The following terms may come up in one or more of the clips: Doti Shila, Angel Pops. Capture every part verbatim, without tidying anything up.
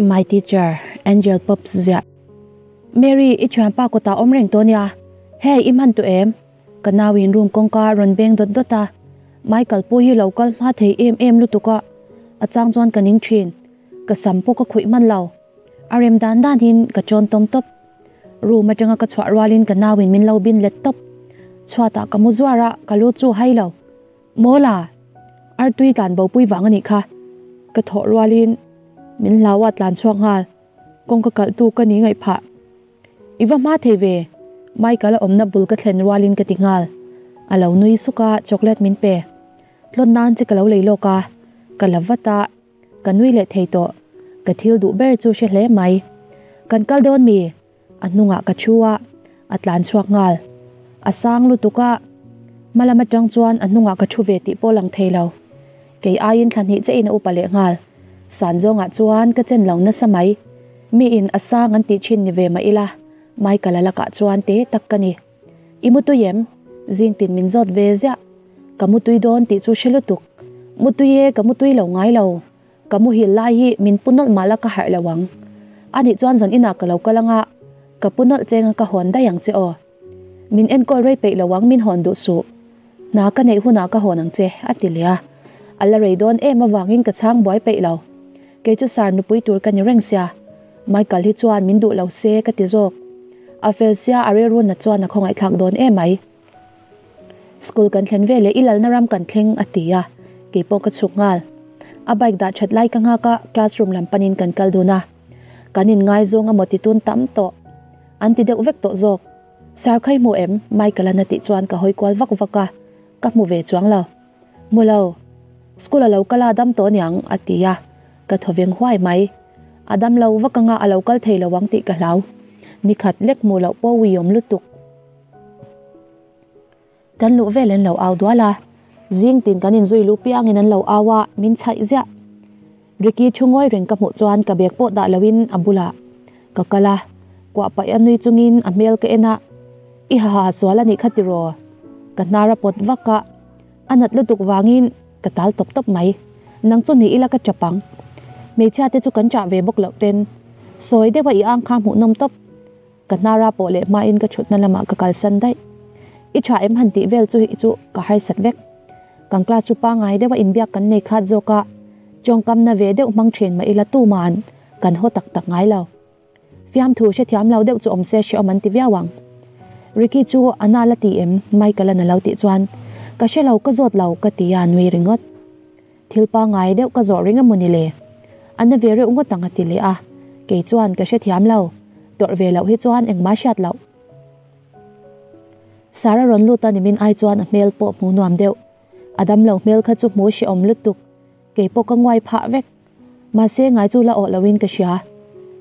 My teacher, Angel Pops dạ. Mary, ít chuan pa kota om reng tonia. Hey, im han tu em. Kanawin room kongka ron beng dot dota. Michael po hi local ma thei em em lu tuka. Achang chuan kaning thin. Ka sampo ka khui man law. Arem dan dan hin ka chon tom top. Ru ma changa ka chwa ralin kanawin min law bin let top. Chwa ta ka muzwara ka lo chu hai law. Mola. Ar tui tan bo pui wang ani kha. Ka tho ralin min lawat lan chuang hal kong ka kal tu ka ni ngai pha iwa ma theve mai kala omna bul ka thlen walin ka tingal alaw nui suka chocolate min pe tlon nan che kalaw leilo ka kalawata kanui le thei to ka thil du ber chu she hle mai kan kal don mi anunga ka chuwa atlan chuak ngal asang lutuka malama tang chuan anunga ka thuve ti polang theilo ke ayin thani che in upale ngal Sanzo nga chuan ka chen launa samai mi in asa ngan ti chin ni ve ma ila mai kalala ka chuan te takkani imutu yem jing tin min jot ve ja kamutui don ti chu shelutuk mutuye kamutui lo ngai lo kamu hi lai hi min punol malaka har lawang ani chuan zan ina ka lo kalanga ka punol chenga ka honda yang che o min en kol rei pe lawang min hondu su na ka nei huna ka honang che atilia alla reidon ema wangin ka chang boy pe lo ke chu sar nu pui tur kan rengsia Michael hi chuan min du lo se ka ti jok afelsia are ron na chuan a khongai thak don emai school kan thlen vele ilal naram kan thleng atia ke po ka chungal a bike da that lai ka nga ka classroom lam panin kan kal duna kanin ngai zonga motitun tam to anti deuh vek to jok sar khai mo em Michael an ati chuan ka hoi kwal vak vaka ka mu ve chuang lo mu lo school lo kala dam to niang atia ka thoveng huai mai adam lo wakanga alo kal thei lawang ti ka hlaw ni khat lek mu lo po wiom lutuk kan lu velen lo aw dwala jing tin kanin zui lu piangin an lo awa min chai ja riki chungoi reng ka mu chuan ka bek po da lawin abula ka kala kwa pa anui chungin amel ka ena I ha swala ni khatiro ka nara pot waka anat lutuk wangin katal top top mai nang chu ni ila ka chapang me cha te chu kan cha ve bok lo ten soi de ba i ang kham hu nom top kanara pole ma in ka chutna lama ka kal san dai I cha em han ti vel chu hi chu ka hai sat vek kang kla chu pa ngai de ba in bia kan nei kha joka chong kam na ve de mang thren ma ila tu man kan ho tak tak ngai lo fiam thu she thiam lo de chu om se she om an ti via wang riki chu anala ti em mai kala na lo ti chuan ka shelo ka zot lo ka ti an wi ringot thilpa ngai deuh ka zo ringa munile anna vere ungo tanga tile a ke chuan ka she thiam lo tor ve lo hi chuan engma shat lo sara ron luta ni min ai chuan a mel po mu nuam deuh adam lo mel kha chu mu shi om lutuk ke po ka ngwai pha vek ma se ngai chu la o lawin ka sha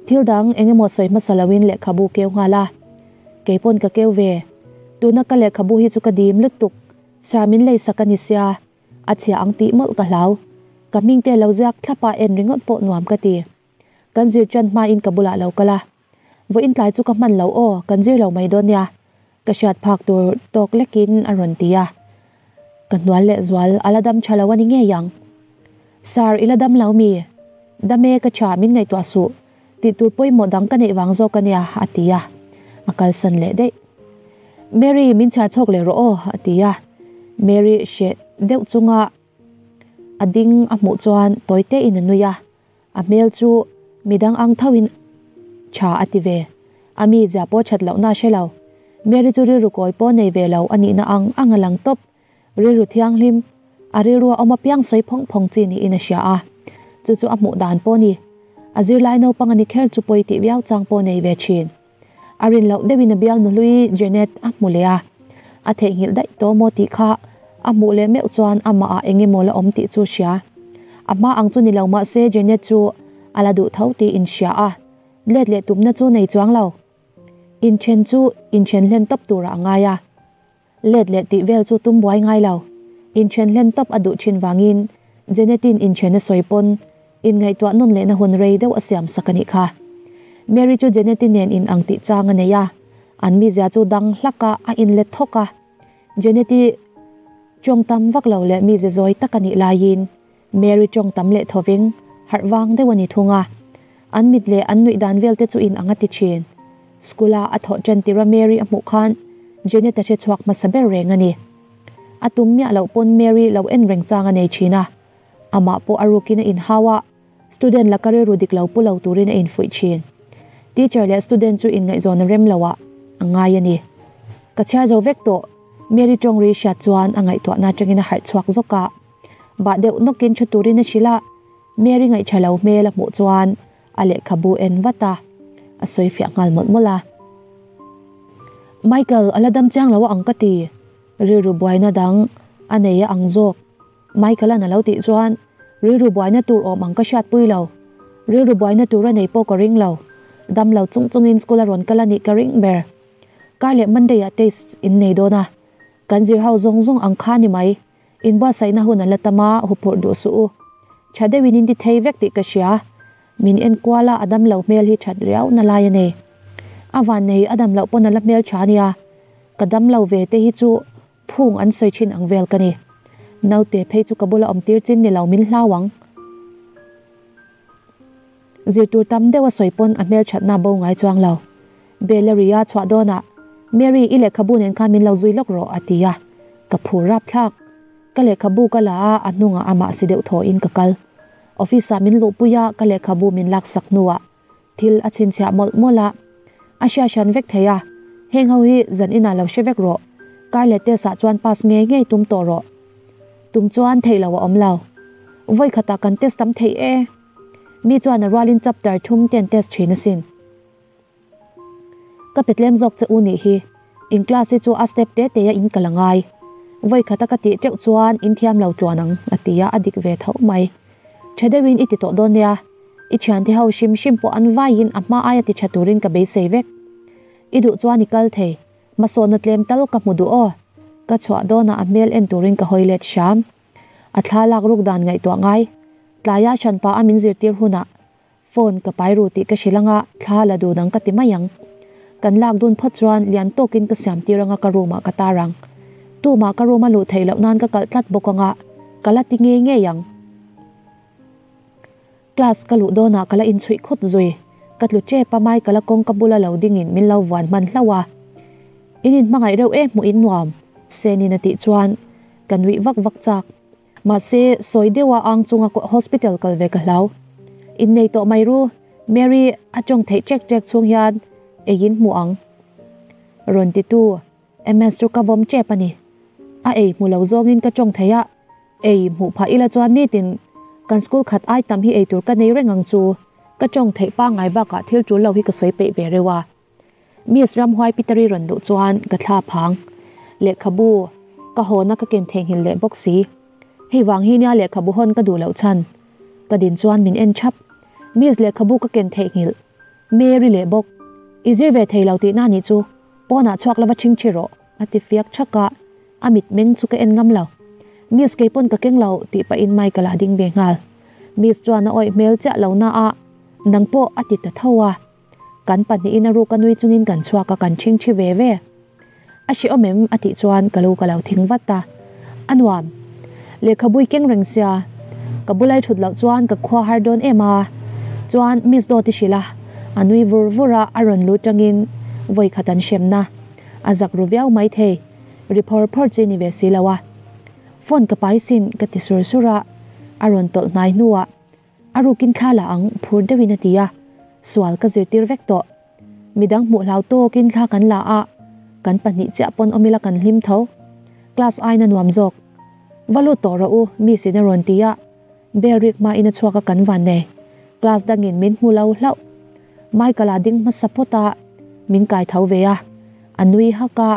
thil dang engemo soi ma salawin le khabu ke ngala ke pon ka keu ve tuna ka le khabu hi chu ka dim lutuk Sarmin lay sakanisia at siya ang ti mol kalaw. Kaming te lawzak tlapa en ringot po nuam kati. Kanzir chan main kabula law kala. Voin tlay chu kaman law o kanzir law may don niya. Kasyat paktur tok lekin aron tiya. Kanwal le zwal aladam chalawa ni ngeyang. Sar iladam law mi. Dame kachamin ngay tuasu. Titurpoy mo dang kaniwang zo kaniya atiya. Makalsan le de. Mary min cha chok le roo atiya. Mary she deuh chunga ading amu chuan toite in anuya amel chu midang ang thawin cha ative ami japo chatlo na shelo Mary chu ri rukoi po nei velo ani na ang angalang top ri ru thiang hlim ari ru oma piang soi phong phong chi ni in asia a chu chu amu dan po ni azir lai no pangani kher chu poi ti biao chang po nei ve chin arin lo dewin bial nu lui Janet amulea a thei hil dai to mo ti kha amu le meu chuan ama a enge mola om ti chu sia ama ang chu ni lawma se Janet chu ala du thauti in sia a let le tumna chu nei chuang lo in chen chu in chen len top tura anga ya let le ti vel chu tum boi ngai lo in chen len top adu chin wangin Janetin in chen soipon in ngai to non le na hon rei deuh asiam sakani kha Mary chu Janetin nen in ang ti changa ne ya an mi ja chu dang hlaka a in let thoka Janeti chong tam vak lo le mi je zoi takani lain Mary chong tam le thoving harwang de wani thunga an midle an nui dan velte chu in anga ti chin skula atho chen tira Mary amu khan jene ta che chuak ma saber reng ani atum mi alo pon Mary lo en reng changa nei china ama po arukina in hawa student la kare rudik lo pu lo turin in fui chin teacher le student chu in ngai zon rem lawa angai ani kachia zo vek to Mary tongri sha chuan angai to na changina har chuak zoka ba deu nokin chu turin shila Mary ngai chalo me la mu chuan ale khabu en wata asoi fi angal mot mola Michael aladam chang lawa angkati riru boina dang aneya angzok Michael ana lauti chuan riru boina tur om angka shat pui lo riru boina tur anei po ko ring lo dam lo chung chung in school ron kalani ka ring ber kale monday a test in nei dona kanjir hau zong zong angkha ni mai in ba saina hun alatama hupur du su chadewin in di thei vek ti kashia min en kwala adam lo mel hi chat riau na layane awan nei adam lo pon la mel chania kadam lo ve te hi chu phung an soi chin ang vel kani naute phei chu kabula om tir chin ni lo min hlawang zirtur tam dewa soi pon a mel chat na bo ngai chuang lo beleria chwa dona Mary ile khabun en khamin lo zui lok ro atia ka phurap thak kale khabu kala anunga ama sideu tho in kakal office min lo puya kale khabu min lak saknuwa thil achin cha mol mola asha shan vek theya hengho hi zan ina lo she vek ro kale te sa chuan pas nge nge tum to ro tum chuan theilaw om law voi khata kan test tam thei e mi chuan ralin chapter thum ten test thina sin ka petlem jok che uni hi in class chu a step te te in kalangai voi khata ka ti teu chuan in thiam lo tluanang atia adik ve thau mai Chadewin iti to donia ichanti hau shim shim po anwain amma ayati chaturin ka be sevek idu chuani kal the masona tlem tal ka mudu o ka chwa dona amel en turin ka hoilet sham athlak ruk dan ngai to ngai tlaya chanpa amin zirtir huna phone ka pairu ti ka shilanga thala du dang ka timayang kan lak dun phachuan lian tokin ka siam tiranga ka ruma ka tarang tu ma ka ruma lu theilau nan ka kal tlat bokanga kalati nge nge yang class kalu dona kala in chui khut zui katlu che pamai kala kong kabula lo dingin min lo wan man hlawa inin mangai reu e mu in nuam seni na ti chuan kanwi vak vak chak ma se soidewa ang chunga ko hospital kal ve ka hlau in nei to mai ru Mary achong thei chek chek chung hian egin mu ang ron ti tu ms ru ka vom che pani a ei mu lo zongin ka chong theya ei mu pha ila chuan ni tin kan school khat ai tam hi ei tur ka nei rengang chu ka chong thei pa ngai ba ka thil chu lo hi ka soi pe be rewa miss ram huai pitari ron du chuan ka thla phang le khabu ka hona ka ken theng hil le boxi hei wang hi nia le khabu hon ka du lo chan ka din chuan min en chap miss le khabu ka ken theng hil Mary le bok izir ve thei lo ti na ni chu pona chuak lawa ching chiro ati fiak chaka amit meng chu ka en ngam lo Miss Kepon ka kenglau ti pa in mai kala ding bengal Miss Joanna oi mel cha lo na a nangpo ati ta thowa kan pani in ru kanui chungin kan chwa ka kan ching chi ve ve a shi omem ati chuan kalu kalau thing wata anwam le khabui keng rengsia kabulai thut lo chuan ka khwa har don ema chuan Miss Doti Shila anui vurvura aron lu tangin voi khatan shemna azak ruviau mai the report port jini ve silawa phone ka paisin ka tisur sura aron tol nai nuwa arukin khala ang phur dewin atia swal ka zirtir vekto midang mu hlau to kin kha kan la a kan pani cha pon omila kan hlim tho class aina nuam jok valu to ro u mi sineron tia berik ma ina chuaka kan wan ne class dangin min mu lau hlau mai kala ding ma sapota min kai thau veya anui haka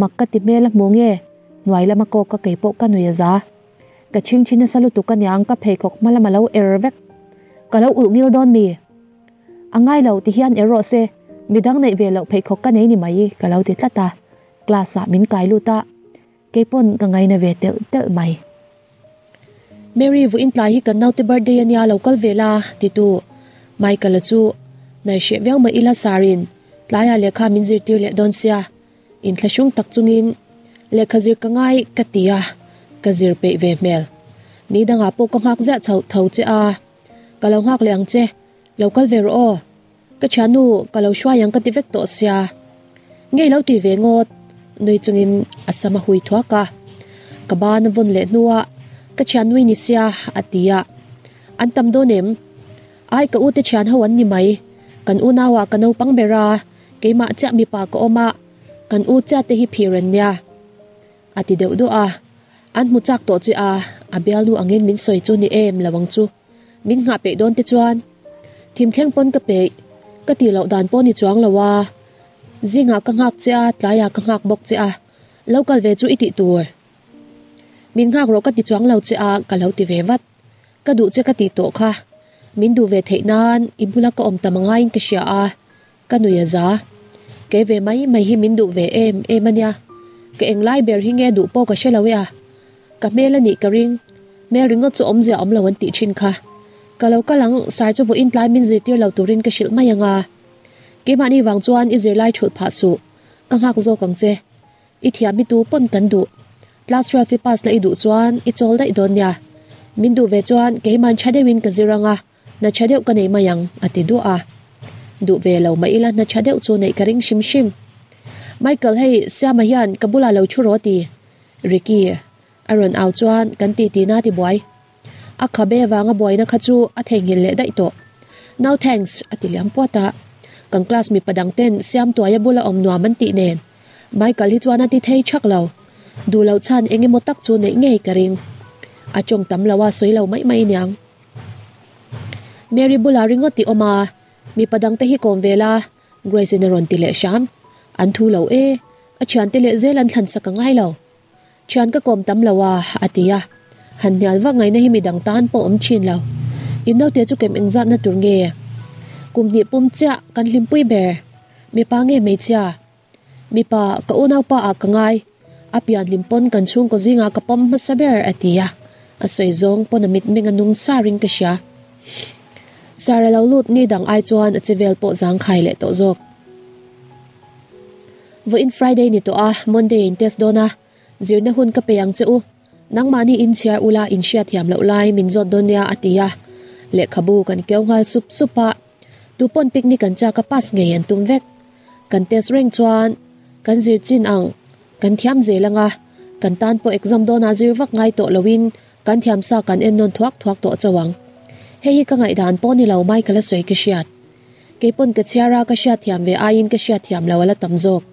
makati mela monge noila mako ka keipo ka nuiza ka chingchina salutu ka nyang ka pheikok malamalo ervek kalau ulngil don mi angai lo ti hian ero se midang nei velo pheikok ka nei ni mai kalau ti tlata klasa min kai luta keipon ka ngai na ve tel tel mai Mary vu in tlai hi kan naute birthday ania local vela ti tu Michael chu nai she veo ma ila sarin tlai ale kha min zir tir le don sia in thlashung tak chungin le khazir kangai katia kazir pe ve mel ni danga po ka ngak ja chau thau che a kalau ngak leng che lo kal ver o ka chanu ka lo shwa yang ka ti vek to sia ngei lo ti ve ngot noi chungin asama hui thwa ka ka ban von le nuwa ka chanui ni sia atia an tam do nem ai ka u te chan ho an ni mai kan u na wa kan no pang bera ke ma cha mi pa ko ma kan u cha te hi phiran nya ati deu do a an mu chak to chi a abialu angin min soi chu ni em lawang chu min nga pe don te chuan thim thleng pon ka pe ka ti lo dan pon ni chuang lawa zinga ka ngak cha tlaya ka ngak bok cha local ve chu iti tur min ngak ro ka ti chuang lo cha ka lo ti ve wat ka du che ka ti to kha min du ve thei nan ibula ka om tamanga in ka sia a ka nu ya za ke ve mai mai hi min du ve em em ania ke eng lai ber hi nge du po ka shela we a ka mela ni ka ring me ringo chu om ja om lo an ti thin kha ka lo ka lang sai chu vo in tlai min zirtir lo turin ka shil mai anga ke mani wang chuan izirlai thul pha su ka ngak zo kang che i thia mi tu pon kan du class twelve pass la i du chuan i chol dai don ya min du ve chuan ke man chadewin ka ziranga na chadeu ka nei mayang ati du a du ve lo mai la na chadeu chu nei ka ring shim shim Michael hei sia ma hian ka bula lo chu ro ti Ricky aron au chuan kan ti ti na ti boy a kha be wanga boy na kha chu a thengil le dai to now thanks ati liam pota kan class mi padang ten siam to ya bula om nuam an ti nen Michael hi chuan ati thei chak lo du lo chan enge mo tak chu nei ngei ka ring a chong tam lawa soi lo mai mai niang Mary bula ringoti oma mi padang te hi kom vela Grace in aron ti le sham an thu lo e a chan te le zelan than saka ngai lo chan ka kom tam lawa atia han nyal wa ngai na hi mi dang tan po om chin lo in no te chu kem eng zat na tur nge kum ni pum cha kan hlim pui ber mi pa nge me cha mi pa ka ona pa a ka ngai a pian lim pon kan chung ko zinga ka pom ma saber atia a soi zong pon amit meng anung sa ring ka sha sara lo lut ni dang ai chuan a chevel po jang khai le to zok vo in Friday ni to a Monday in test dona zirna hun ka peyang che u nang mani in share ula in share thiam lo lai min zot donia atia le khabu kan keungal sup supa tu pon picnic kan cha ka pas nge yan tum vek kan test rank chuan kan zir chin ang kan thiam zelanga kan tan po exam dona zir wak ngai to lowin kan thiam sa kan en non thuak thuak to chawang hei ka ngai dan pon ni lo mai kala soi ke shiat ke pon ka chiara ka sha thiam ve a in ka sha thiam lo ala tamjok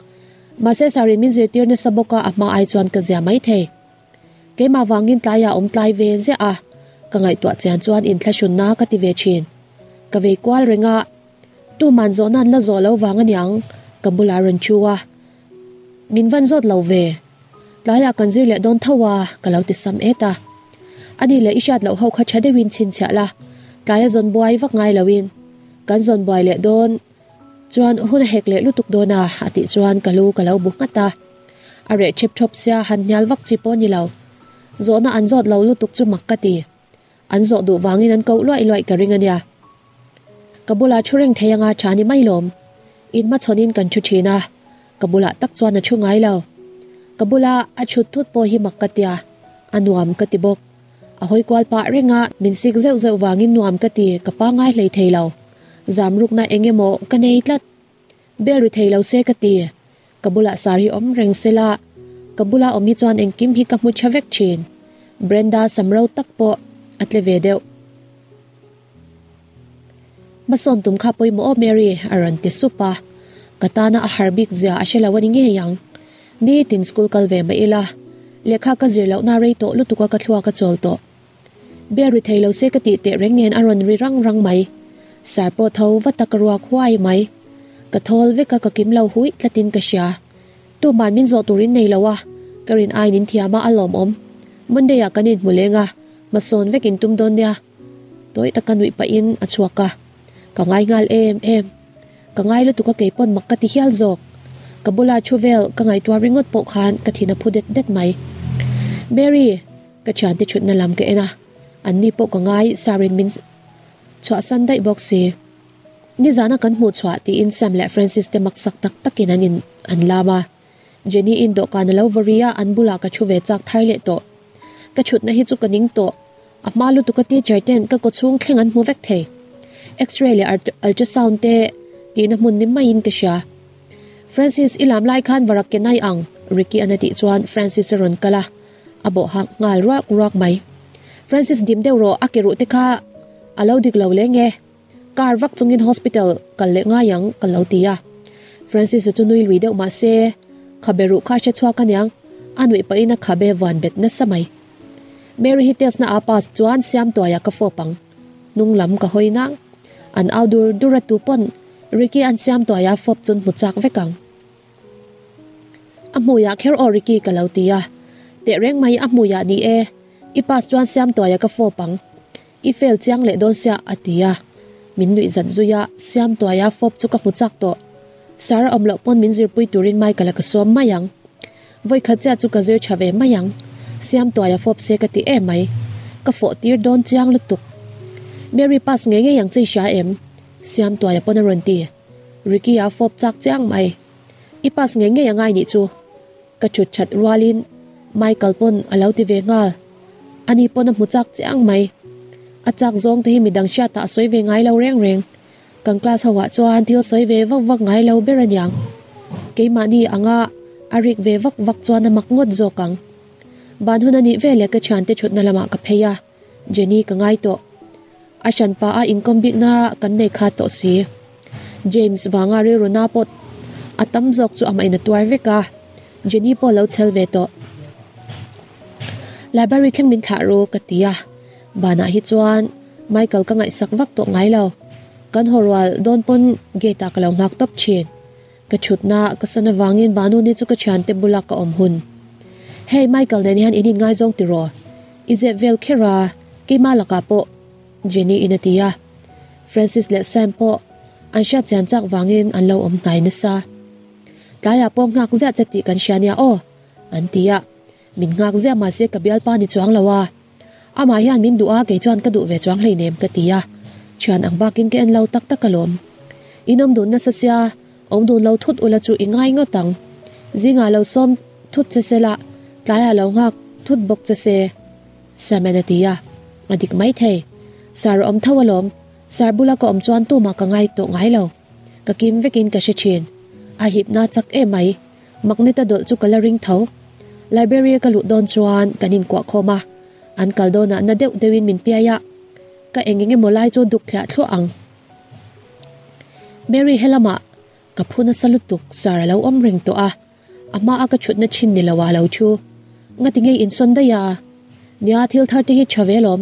Mase sari min zirtir na saboka at ma ai chuan ka zia mai the. Ke ma wangin tlaya om tlai ve zia a. Ka ngai tua chian chuan in thlashun na ka ti ve chin. Ka ve kwal renga. Tu man zo nan la zo lo wang anyang. Ka bula ran chua. Min van zot lo ve. Tlaya kan zir le don thawa. Ka lau ti sam eta. Ani le ishat lo hau kha chade win chin chia la. Tlaya zon buai vak ngai lawin. Kan zon buai le don. Chuan hun hek le lutuk dona ati chuan kalu kalau bu ngata are chep thop sia han nyal wak chi po ni lo zona an zot lo lutuk chu makkati an zot du wangin an ko loi loi ka ring ania kabula chureng theyanga chani mai lom in ma chonin kan chu thina kabula tak chuan a chu ngai lo kabula a chut thut po hi makkatia anuam katibok a hoi kwal pa renga min sik zeu zeu wangin nuam kati kapa ngai lei thei lo Zamruk na engemo kanei tlat. Beru thei lau se kati. Kabula sari om reng sela. Kabula omi chuan engkim hi kamu chavek chin. Brenda samrau takpo at levedeu. Mason tum kapoy mo o Mary aron ti supa. Katana a harbik zia asela wani ngeyang. Ni tin school kalve maila. Lekha ka zirlaw na reito lutuka katlua katsolto. Beru thei lau se kati te rengen aron rirang rang may. Sarpo thau vatakarua khwai mai kathol veka kakim lo hui tlatin ka sha tu man min zo turin nei lawa karin ai nin thiama alom om Monday ya kanin mulenga mason vekin tum don nia toi takanui pa in achuaka ka ngai ngal em em ka ngai lu tuka keipon makkati hial jok kabula chuvel ka ngai twa ringot po khan kathina phudet det mai Mary ka chan ti chutna lam ke ena anni po ka ngai sarin min chua san dai boxi ni zana kan mu chua ti in sam le Francis te mak sak tak takin anin an lama Jenny in do kan loveria an bula ka chuwe chak thai le to ka chut na hi chu kaning to ama lu tu ka ti chaiten ka ko chung thling an mu vek the X-ray le ultrasound te ti na hmun nim mai in ka sha. Francis ilam lai khan varak ke nai ang Ricky anati chuan Francis ron kala abo hak ngal ruak ruak mai. Francis dim deu ro akiru te kha alo dik lo le nge kar vak chungin hospital kal le nga yang kal lo tia. Francis chu nui lui deu ma se khaberu kha che chua kanyang anui pa ina khabe wan bet na samai. Mary hites na apas chuan siam toya ka fopang nung lam ka hoina an outdoor duratu pon Ricky an siam toya fop chun muchak vekang amuya kher o Ricky kalautia te reng mai amuya ni e ipas chuan siam toya ka fopang I fel chiang le dosia atia minui zat zuya siam toya fop chu ka muchak to sar amlo pon minzir pui turin mai kala ka som mayang voi khacha chu ka zer chave mayang siam toya fop se ka ti e mai ka fo tir don chiang lutuk Mary pas nge nge yang chei sha em siam toya ponaron ti Ricky a fop chak chiang mai I pas nge nge yang ai ni chu ka chut chat rualin Michael pon alo ti ve ngal ani pon mu chak chiang mai achak zong te hi midang sha ta soi ve ngai lo reng reng kang class hawa chuan thil soi ve vak vak ngai lo beran yang ke mani anga arik ve vak vak chuan a mak ngot zo kang ban hunani vele ka chante chutna lama ka pheya Jenny ka ngai to ashan pa a income big na kan nei kha to si James banga re rona pot atam jok chu amai na tuar veka Jenny polo chel ve to library thing min tha ro katia bana hi chuan Michael ka ngai sak vak to ngai lo kan horwal don pon ge ta kalaw hak top chin ka chutna ka sanawangin banu ni chu ka chante bulak ka om hun Hey Michael nenihan ini ngai zong tiro. Izet vel kera ke malaka po. Jenny inatia. Francis let Sam po. Ansha tian chak wangin an lo om tai nasa. Kaya po ngak zia chati kan shania o. Antia. Min ngak zia ma se kabial pa ni chuang lawa. Ama hian min dua ke chuan kadu ve chuang hlei nem katia. Chuan ang bakin ke an lo tak takalom. Inom dun nasa sia. Om dun lo thut ula chu ingai ngotang. Zinga lo som thut chesela. Kaya lo ngak thut bok chase samenatia adik mai the sar om thawalom sar bulaka om chuan tu ma ka ngai to ngai lo ka kim vekin ka shechin a hip na chak e mai magneta dol chu coloring tho library ka lu don chuan kanin kwa khoma an kal dona na deu dewin min piaya ka engenge molai chu duk thla thlo ang Mary helama ka phuna salutuk sar lo om ring to a ama aka chutna chin ni lawa lo chu ngati ngei in sondaya nia thil thar te hi chavelom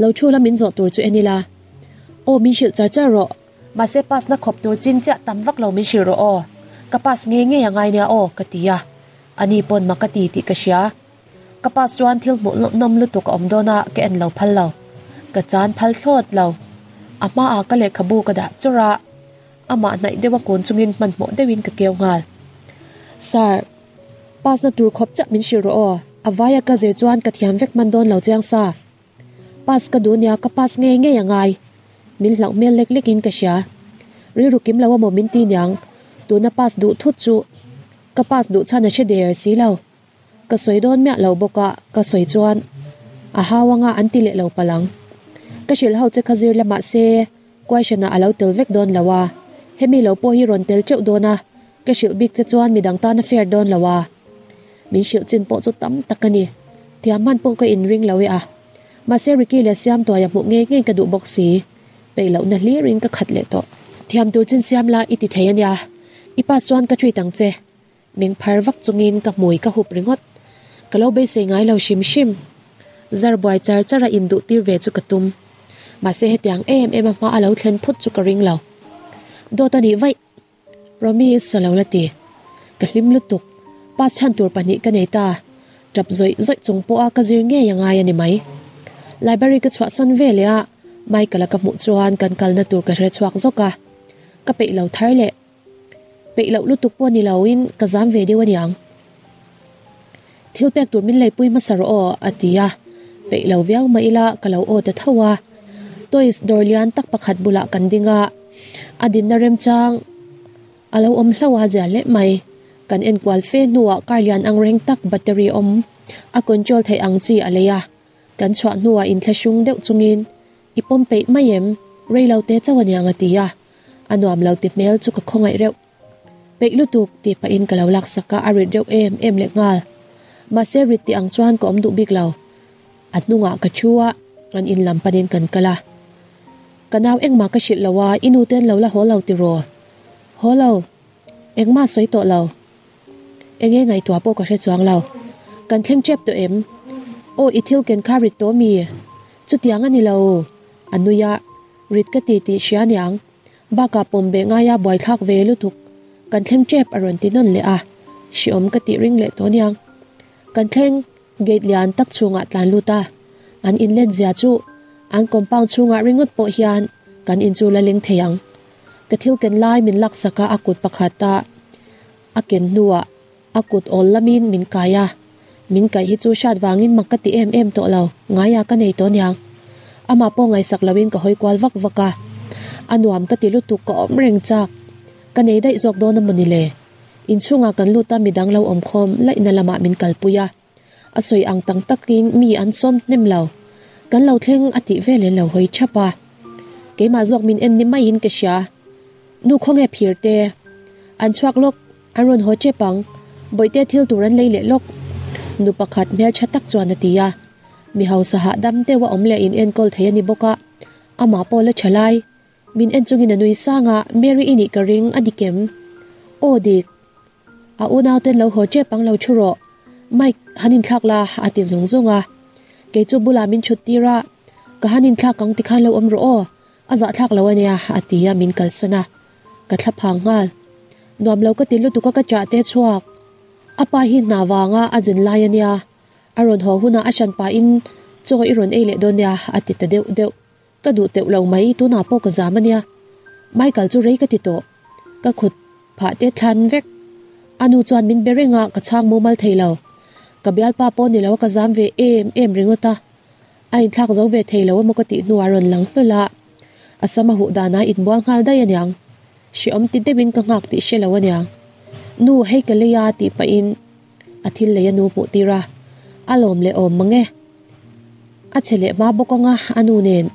lo chu lam in zo tur chu enila o mi shil char char ro ma se pas na khop tur chin cha tamwak lo mi shiro o kapas nge nge yangai nia o katia ani pon makati ti kashia kapas chuan thil mo nam lu tuk om dona ke en lo phal lo ka chan phal thot lo ama aka le khabu ka da chura ama nai dewa kon chungin manmo dewin ka kewngal Sir, pas na tur khop chak min shiro o avaya ka zer chuan ka thiam vek man don lo chiang sa pas ka dunia ka pas nge nge yangai min hlak mel lek lekin ka sha ri rukim lawa mo min ti nyang tu na pas du thu chu ka pas du chana che der si lo ka soi don mya lo boka ka soi chuan a hawanga anti le lo palang ka shil ho che khazir lama se question na alo tel vek don lawa hemi lo po hi ron tel cheu dona Cái sự biết cho chuan mi dang ta na fair don lawa. Min sự chin po chu tam takani. Thì man po ka in ring lawe a. Ma se Ricky le siam toya mu nge nge ka du boxi. Pe lo na li ring ka khat le to. Thiam tu chin siam la iti thei ania. Ipa chuan ka thui tang che. Ming phar vak chungin ka mui ka hup ringot. Ka lo be se ngai lo shim shim. Zar boy char chara in du tir ve chu ka tum. Ma se he tiang em em ma alo thlen phut chu ka ring lo. Do ta ni vai Romy salawati kahlim lutuk pas chan tur pani kaneta trap zoi zoi chung po a kazir nge yangai ani mai library ka chwa san velia mai kala ka mu chuan kan kalna tur ka hre chuak zoka ka pe lo thar le pe lo lutuk po ni lawin ka jam ve dewani ang thil pek tur min lei pui masar o atia pe lo viau maila kalau o ta thawa tois dorlian tak pakhat bula kan dinga adin na rem chang Alo om hlawa zia le mai kan en kwal fe nuwa karlian ang reng tak battery om a control thei ang chi aleya kan chwa nuwa in thashung deu chungin ipom pe mayem rei laute chawani anga tia anuam laute mel chu ka khongai reu peiklu tuk ti pa in kalau lak saka ari reu em em le ngal ma serit ti ang chuan ko amdu bik law atnunga ka chua an in lam panin kan kala kanaw engma ka shil lawa inu ten lo la ho law ti ro ho law engma soi to law enge ngai tua po ka she chuang law kan thleng chep to em o ithil ken kharit to mi chutiang ani law anuya ritkati ti shian yang baka pombe nga ya boy thak ve lutuk kan thleng chep aron tinon le a shiom kati ring le to niang kan thleng gate lian tak chunga tlan luta an inlet zia chu an compound chunga ringot po hian kan in chu la ling theyang ka thil ken lai min lak saka akut pakhata aken nuwa akut olamin min kaya min kai hi chu shat wangin makati em em to law nga ya ka nei to niang ama po ngai sak lawin ka hoi kwal vak vaka anuam ka tilu tu ko om reng chak ka nei dai jok don mani le in chunga kan luta midang law om khom lai na lama min kalpuya asoi ang tang takin mi an som nem law kan law thleng ati velen law hoi chapa ke ma jok min en ni mai in ka sha nu khonge phirte an chuak lok aron ho chepang boite thil turan lei le lok nu pakhat mel chatak chuan atiya mi hausa ha dam te wa omle in enkol theyani boka ama polo chalai min enchungin anui sanga mary ini karing adikem odik a unaw ten lo ho che pang lo churo mike hanin thakla ati zungzunga ke chu bula min chutira ka hanin thakang ti khan lo omro o aza thak lo ania atiya min kalsana ka thlapang ngal nom lo ka tilu tu ka ka cha te chuak apa hi nawanga ajin laiania aron ho huna ashan pa in choi iron ele donia atita deu deu kadu teu lo mai tu na po ka zamania michael chu rei ka ti to ka khut pha te than vek anu chuan min berenga ka chang mumal theilo ka bial pa pon ni lo ka zam ve em em ringota ai thak zo ve theilo mo ka ti nu aron lang hlola asama hu dana in bol ngal dai anyang shi om ti debin ka ngak ti shelawanya nu hei ka leya ti pa in athil leya nu pu tira alom le om mange achele ma bokonga anu nen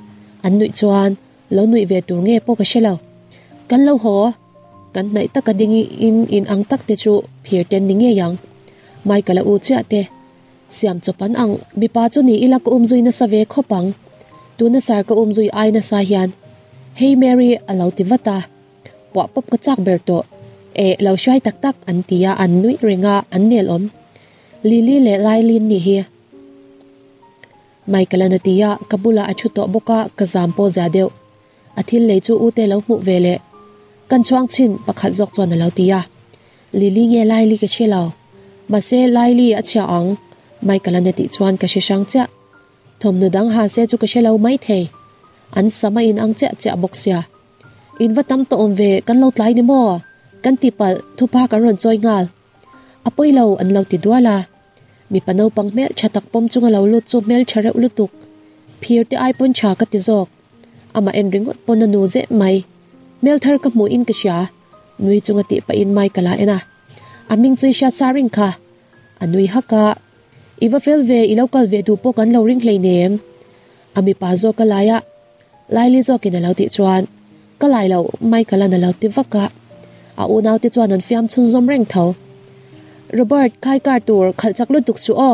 annui chuan lo nui ve tur nge po ka shelo kan lo ho kan nai ta ka dingi in in ang tak te chu phir ten ninge yang mai kala u cha te siam chopan ang bipa chu ni ilak um zui na save khopang tu na sar ka um zui ai na sa hian hey mary alo ti vata po pop ka chak ber to e lo shai tak tak an tia an nui ringa an nel om Lili le lai lin ni hi Michael anatiya kabula achuto boka kazampo zadeu athil le chu ute lo mu vele kan chuang chin pakhat jok chuan lo tia Lili nge lai li ke chelo ma se lai li acha ang Michael anati chuan ka shishang cha thomnu dang ha se chu ka shelo mai the an sama in ang cha cha boxia in watam to omve kan lo tlai ni mo kan tipal thupa kan ron choi ngal apoi lo an lo ti duala mi panau pang mel chatak pom chunga lo lut chu mel chare ulutuk phir ti ai pon cha ka ti jok ama en ringot pon na nu je mai mel thar ka mu in ka sha nui chunga ti pa in mai kala ena aming chui sha saring kha anui haka iwa fel ve i local ve du po kan lo ring hlei nem ami pa zo ka laya laili zo ki na lo ti chuan ka lai lo mai kala na lo ti vaka a u naw ti chuan an fiam chun zom reng tho Robert khai kartur khalchak lu tuk chu o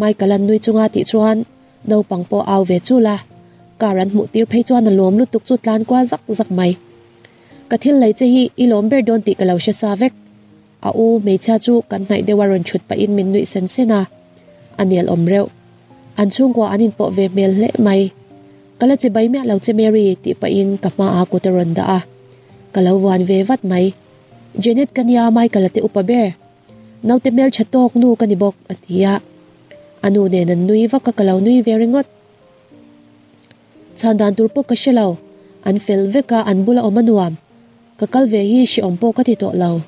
Michael an nui chunga ti chuan no pangpo au ve chu la karan mu tir phei chuan lom lu tuk chu tlan kwa zak zak mai kathil lei che hi i lom ber don ti kalau sha savek a u me cha chu kan nai de waron chut pa in min nui sen sena anel omreu an chung kwa anin po ve mel le mai kala che bai me lo che mary ti pa in kama a kuteron da a kalau wan ve wat mai Janet kania Michael ate upaber naute mel chatok nu kanibok atia anu ne nan nui vaka kalau nui veringot chandan turpo ka shelo an fel veka an bula omanuam kakal ve hi shi ompo ka ti to law